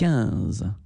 115